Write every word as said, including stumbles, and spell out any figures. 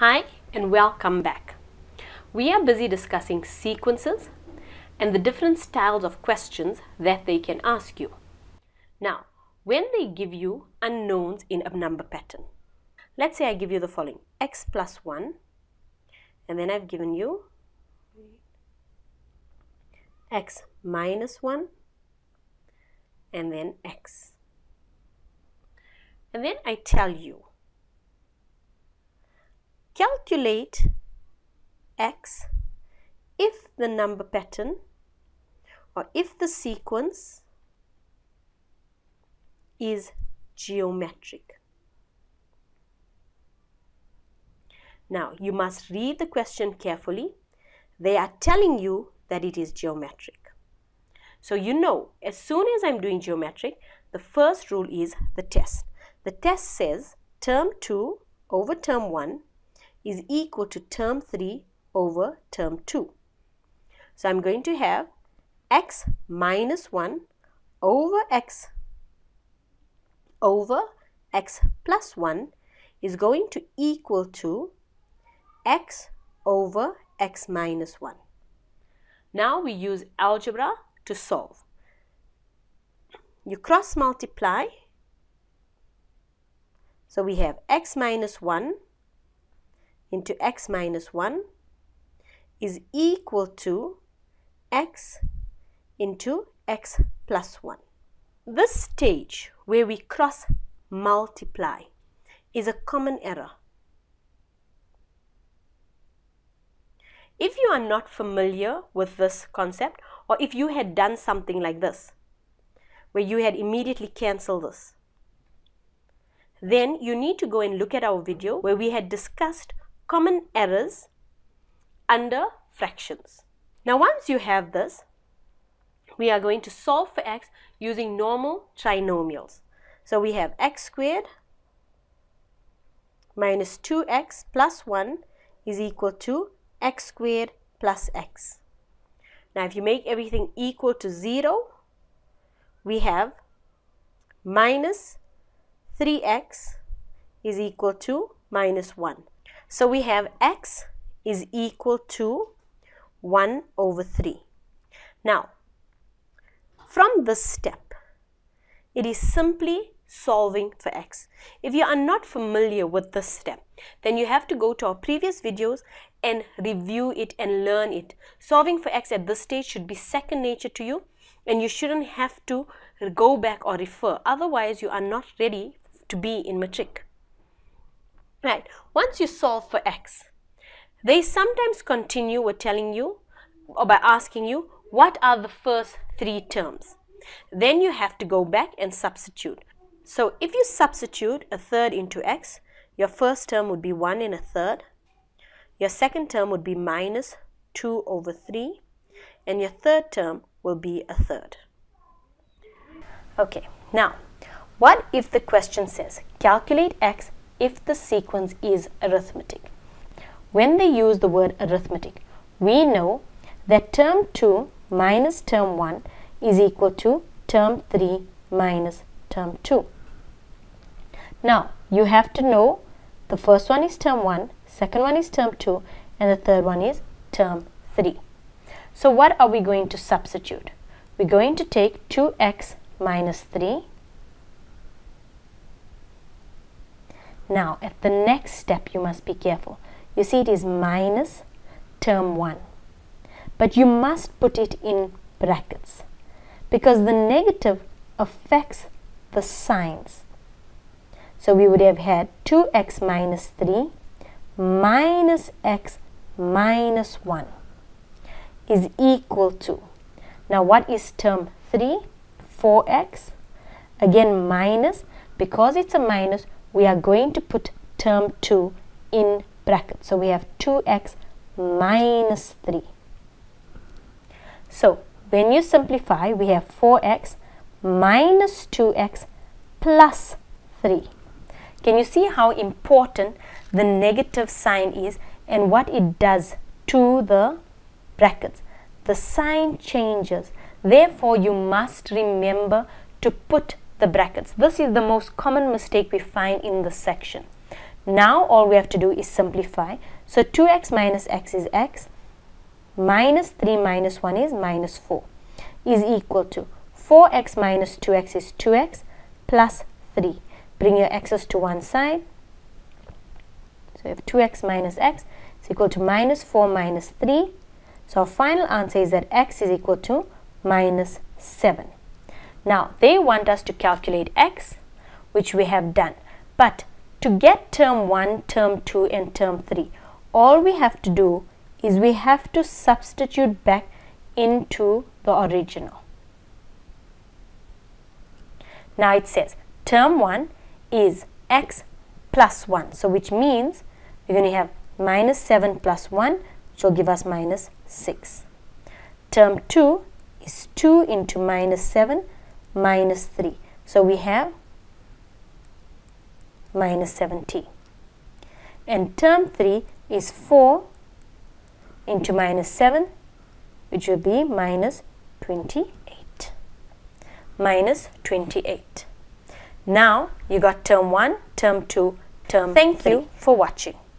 Hi and welcome back. We are busy discussing sequences and the different styles of questions that they can ask you. Now, when they give you unknowns in a number pattern, let's say I give you the following, x plus one, and then I've given you x minus one, and then x. And then I tell you, calculate x if the number pattern or if the sequence is geometric. Now, you must read the question carefully. They are telling you that it is geometric. So you know, as soon as I'm doing geometric, the first rule is the test. The test says term two over term one is equal to term three over term two. So I'm going to have x minus one over x over x plus one is going to equal to x over x minus one. Now we use algebra to solve. You cross multiply. So we have x minus one into x minus one is equal to x into x plus one. This stage where we cross multiply is a common error. If you are not familiar with this concept, or if you had done something like this, where you had immediately cancelled this, then you need to go and look at our video where we had discussed common errors under fractions. Now, once you have this, we are going to solve for x using normal trinomials. So we have x squared minus two x plus one is equal to x squared plus x. Now, if you make everything equal to zero, we have minus three x is equal to minus one. So we have x is equal to one over three. Now, from this step, it is simply solving for x. If you are not familiar with this step, then you have to go to our previous videos and review it and learn it. Solving for x at this stage should be second nature to you, and you shouldn't have to go back or refer. Otherwise, you are not ready to be in matric. Right, once you solve for x, they sometimes continue with telling you or by asking you what are the first three terms. Then you have to go back and substitute. So if you substitute a third into x, your first term would be one and a third, your second term would be minus two over three, and your third term will be a third. Okay, now what if the question says calculate x if the sequence is arithmetic? When they use the word arithmetic, we know that term two minus term one is equal to term three minus term two. Now, you have to know the first one is term one, second one is term two, and the third one is term three. So what are we going to substitute? We're going to take two x minus three. Now, at the next step, you must be careful. You see, it is minus term one. But you must put it in brackets because the negative affects the signs. So we would have had two x minus three minus x minus one is equal to. Now, what is term three? four x. Again, minus. Because it's a minus, we are going to put term two in brackets. So we have two x minus three. So when you simplify, we have four x minus two x plus three. Can you see how important the negative sign is and what it does to the brackets? The sign changes. Therefore, you must remember to put the brackets. This is the most common mistake we find in this section. Now all we have to do is simplify. So two x minus x is x, minus three minus one is minus four, is equal to four x minus two x is two x plus three. Bring your x's to one side. So we have two x minus x is equal to minus four minus three. So our final answer is that x is equal to minus seven. Now they want us to calculate x, which we have done. But to get term one, term two and term three, all we have to do is we have to substitute back into the original. Now it says term one is x plus one, so which means we're going to have minus seven plus one, which will give us minus six. Term two is two into minus seven minus three, so we have minus seventeen. And term three is four into minus seven, which will be minus twenty-eight. Minus twenty-eight. Now you got term one, term two, term three. Thank you for watching.